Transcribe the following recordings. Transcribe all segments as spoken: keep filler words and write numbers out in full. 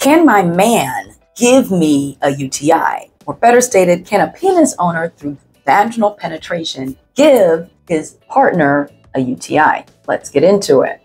Can my man give me a U T I? Or better stated, can a penis owner through vaginal penetration give his partner a U T I? Let's get into it.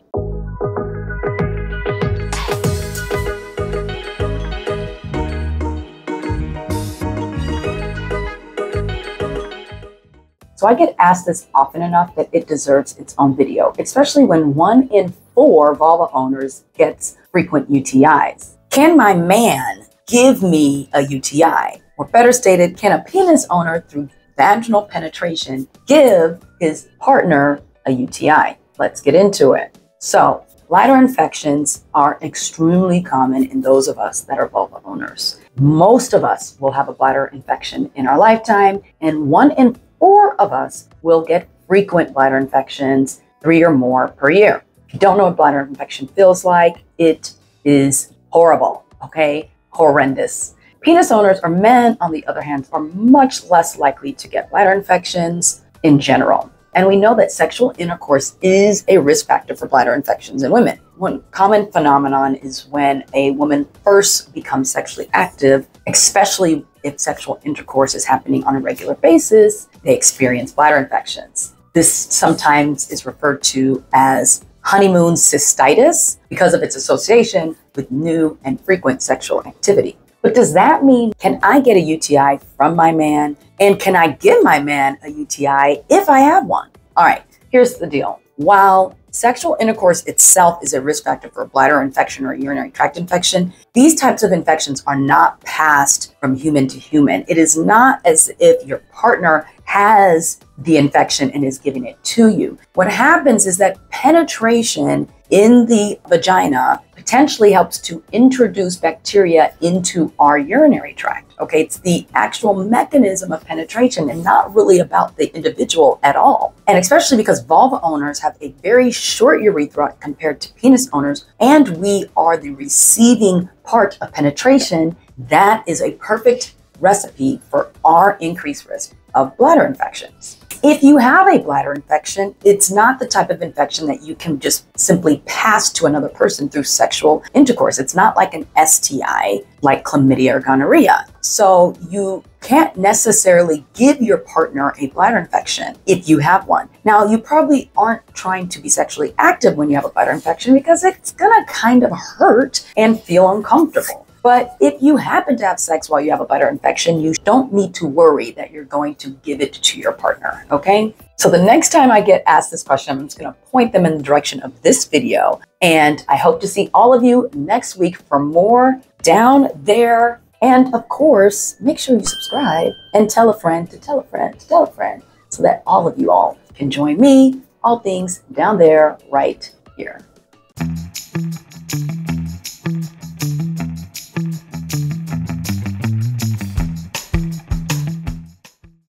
So I get asked this often enough that it deserves its own video, especially when one in four vulva owners gets frequent U T Is. Can my man give me a U T I? Or better stated, can a penis owner through vaginal penetration give his partner a U T I? Let's get into it. So bladder infections are extremely common in those of us that are vulva owners. Most of us will have a bladder infection in our lifetime, and one in four of us will get frequent bladder infections, three or more per year. If you don't know what bladder infection feels like, it is horrible, okay? Horrendous. Penis owners or men, on the other hand, are much less likely to get bladder infections in general. And we know that sexual intercourse is a risk factor for bladder infections in women. One common phenomenon is when a woman first becomes sexually active, especially if sexual intercourse is happening on a regular basis, they experience bladder infections. This sometimes is referred to as honeymoon cystitis because of its association with new and frequent sexual activity. But does that mean, can I get a U T I from my man? And can I give my man a U T I if I have one? All right, here's the deal. While sexual intercourse itself is a risk factor for a bladder infection or urinary tract infection, these types of infections are not passed from human to human. It is not as if your partner has the infection and is giving it to you. What happens is that penetration in the vagina potentially helps to introduce bacteria into our urinary tract. Okay, it's the actual mechanism of penetration and not really about the individual at all. And especially because vulva owners have a very short urethra compared to penis owners, and we are the receiving part of penetration, that is a perfect recipe for our increased risk of bladder infections. If you have a bladder infection, it's not the type of infection that you can just simply pass to another person through sexual intercourse. It's not like an S T I, like chlamydia or gonorrhea. So you can't necessarily give your partner a bladder infection if you have one. Now, you probably aren't trying to be sexually active when you have a bladder infection because it's gonna kind of hurt and feel uncomfortable. But if you happen to have sex while you have a bladder infection, you don't need to worry that you're going to give it to your partner, okay? So the next time I get asked this question, I'm just gonna point them in the direction of this video. And I hope to see all of you next week for more Down There. And of course, make sure you subscribe and tell a friend to tell a friend to tell a friend so that all of you all can join me, all things Down There right here.